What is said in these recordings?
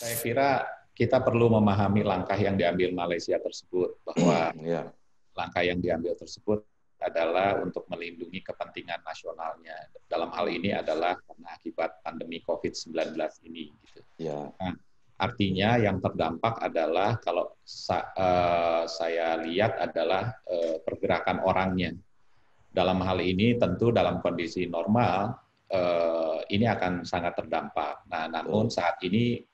Saya kira kita perlu memahami langkah yang diambil Malaysia tersebut, bahwa langkah yang diambil tersebut adalah untuk melindungi kepentingan nasionalnya. Dalam hal ini adalah karena akibat pandemi COVID-19 ini. Gitu. Ya. Nah, artinya yang terdampak adalah kalau saya lihat adalah pergerakan orangnya. Dalam hal ini tentu dalam kondisi normal ini akan sangat terdampak. Nah, namun saat ini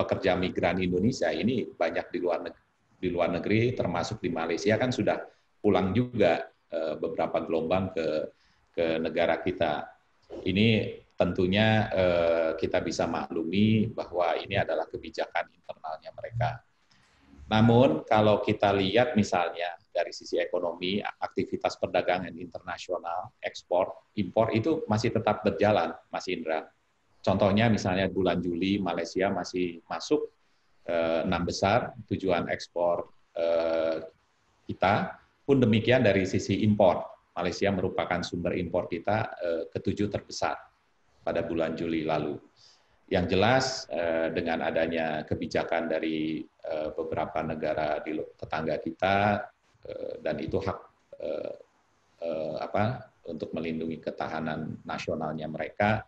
pekerja migran Indonesia ini banyak di luar negeri, termasuk di Malaysia kan sudah pulang juga. Beberapa gelombang ke negara kita. Ini tentunya kita bisa maklumi bahwa ini adalah kebijakan internalnya mereka. Namun kalau kita lihat misalnya dari sisi ekonomi, aktivitas perdagangan internasional, ekspor, impor itu masih tetap berjalan, Mas Indra. Contohnya misalnya bulan Juli Malaysia masih masuk 6 besar tujuan ekspor kita. Pun demikian dari sisi impor, Malaysia merupakan sumber impor kita ketujuh terbesar pada bulan Juli lalu. Yang jelas dengan adanya kebijakan dari beberapa negara di tetangga kita dan itu hak untuk melindungi ketahanan nasionalnya mereka,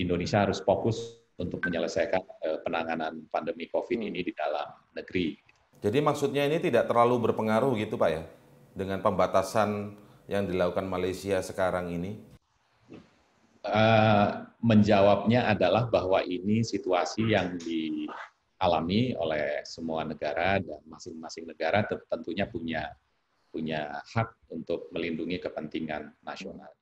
Indonesia harus fokus untuk menyelesaikan penanganan pandemi COVID ini di dalam negeri. Jadi maksudnya ini tidak terlalu berpengaruh gitu Pak ya, dengan pembatasan yang dilakukan Malaysia sekarang ini? Menjawabnya adalah bahwa ini situasi yang dialami oleh semua negara dan masing-masing negara tentunya punya hak untuk melindungi kepentingan nasional.